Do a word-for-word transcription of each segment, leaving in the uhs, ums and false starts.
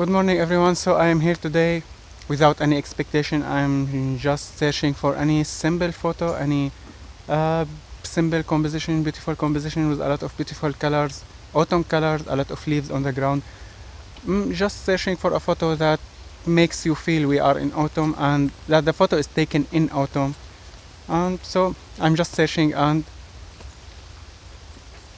Good morning everyone. So I am here today without any expectation. I'm just searching for any simple photo, any uh, simple composition, beautiful composition with a lot of beautiful colors, autumn colors, a lot of leaves on the ground. Mm, just searching for a photo that makes you feel we are in autumn and that the photo is taken in autumn. And so I'm just searching and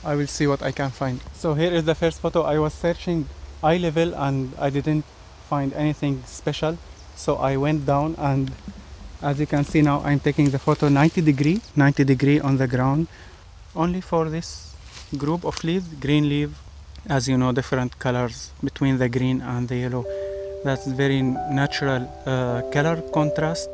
I will see what I can find. So here is the first photo. I was searching eye level and I didn't find anything special, so I went down, and as you can see now I'm taking the photo ninety degree on the ground, only for this group of leaves, green leaf, as you know, different colors between the green and the yellow. That's very natural uh, color contrast.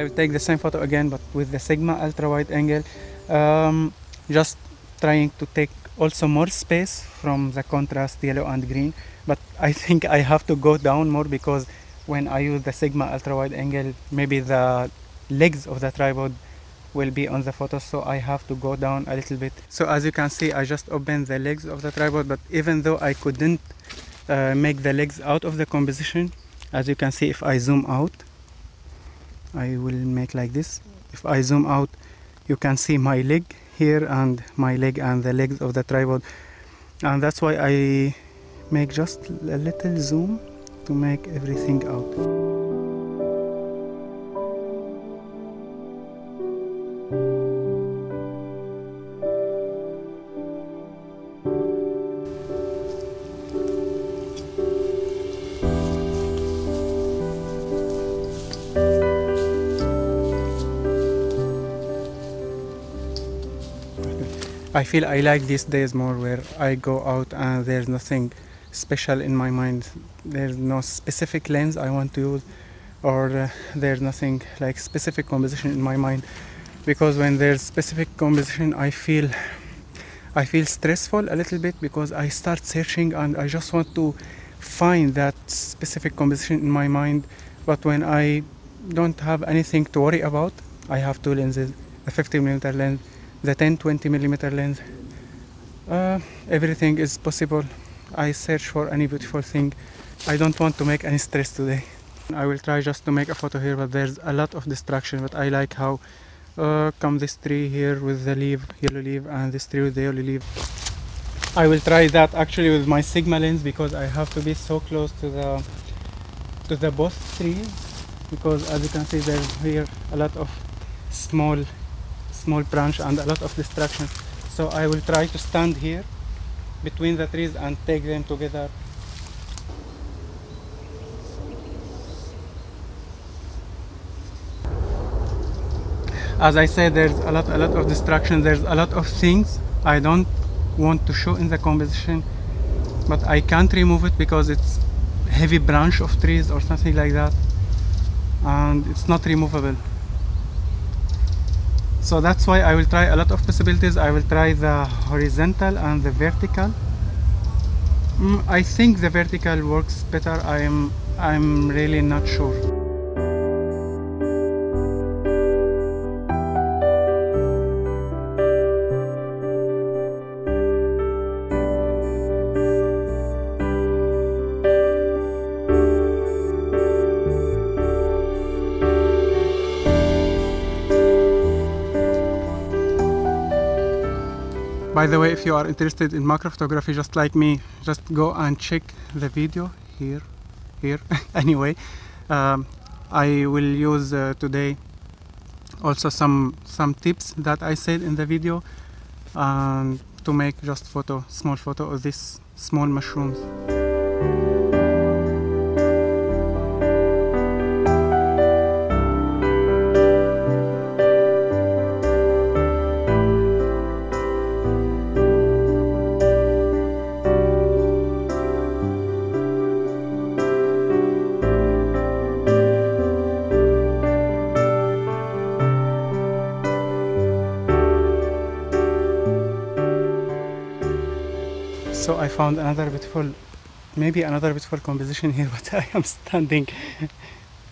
I will take the same photo again, but with the Sigma ultra wide angle, um, just trying to take also more space from the contrast yellow and green. But I think I have to go down more, because when I use the Sigma ultra wide angle, maybe the legs of the tripod will be on the photo, so I have to go down a little bit. So as you can see, I just opened the legs of the tripod, but even though I couldn't uh, make the legs out of the composition, as you can see, if I zoom out, I will make like this. If I zoom out, you can see my leg here and my leg and the legs of the tripod, and that's why I make just a little zoom to make everything out. I feel I like these days more, where I go out and there's nothing special in my mind. There's no specific lens I want to use, or uh, there's nothing like specific composition in my mind, because when there's specific composition I feel I feel stressful a little bit, because I start searching and I just want to find that specific composition in my mind. But when I don't have anything to worry about, I have two lenses, a fifty millimeter lens, the ten twenty millimeter lens. Uh, everything is possible. I search for any beautiful thing. I don't want to make any stress today. I will try just to make a photo here, but there's a lot of distraction. But I like how uh, come this tree here with the leaf, yellow leaf, and this tree with the yellow leaf. I will try that actually with my Sigma lens, because I have to be so close to the to the both trees, because as you can see there's here a lot of small small branch and a lot of distractions. So I will try to stand here between the trees and take them together. As I said, there's a lot a lot of distractions. There's a lot of things I don't want to show in the composition, but I can't remove it because it's heavy branch of trees or something like that, and it's not removable. So that's why I will try a lot of possibilities. I will try the horizontal and the vertical. Mm, I think the vertical works better. I am, I'm really not sure. By the way, if you are interested in macro photography just like me, just go and check the video here, here. Anyway, um, I will use uh, today also some some tips that I said in the video, and um, to make just photo, small photo of these small mushrooms. So I found another beautiful, maybe another beautiful composition here, but I am standing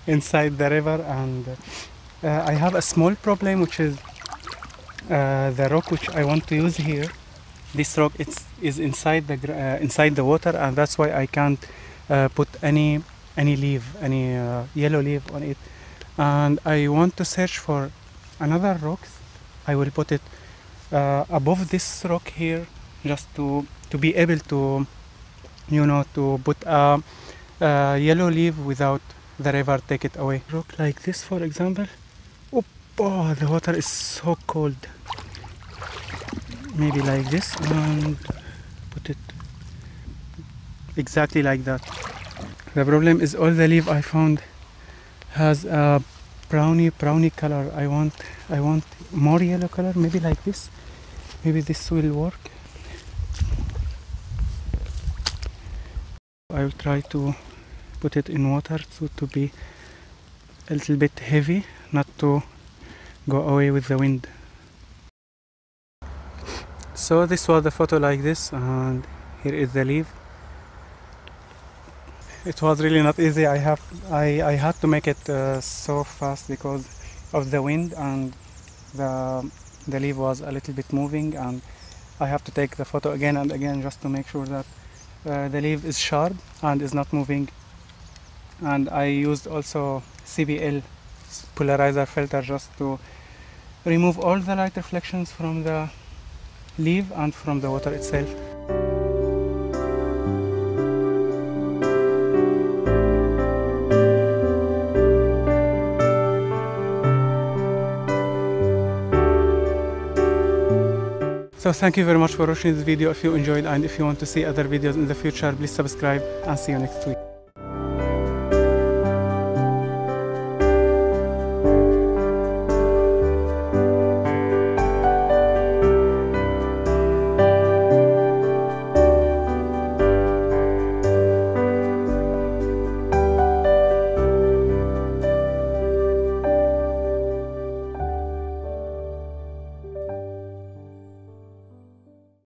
inside the river, and Uh, I have a small problem, which is uh, the rock which I want to use here. This rock it's, is inside the uh, inside the water, and that's why I can't uh, put any any leaf, any uh, yellow leaf on it. And I want to search for another rock. I will put it uh, above this rock here, just to to be able to, you know, to put a, a yellow leaf without the river take it away. Rock like this, for example. Oh, the water is so cold. Maybe like this, and put it exactly like that. The problem is all the leaf I found has a browny browny color. I want I want more yellow color. Maybe like this. Maybe this will work. I will try to put it in water so to be a little bit heavy, not to go away with the wind. So this was the photo like this, and here is the leaf. It was really not easy. I have I, I had to make it uh, so fast because of the wind, and the the leaf was a little bit moving, and I have to take the photo again and again just to make sure that uh, the leaf is sharp and is not moving. And I used also C B L polarizer filter just to remove all the light reflections from the leaf and from the water itself. So thank you very much for watching this video. If you enjoyed and if you want to see other videos in the future, please subscribe, and see you next week.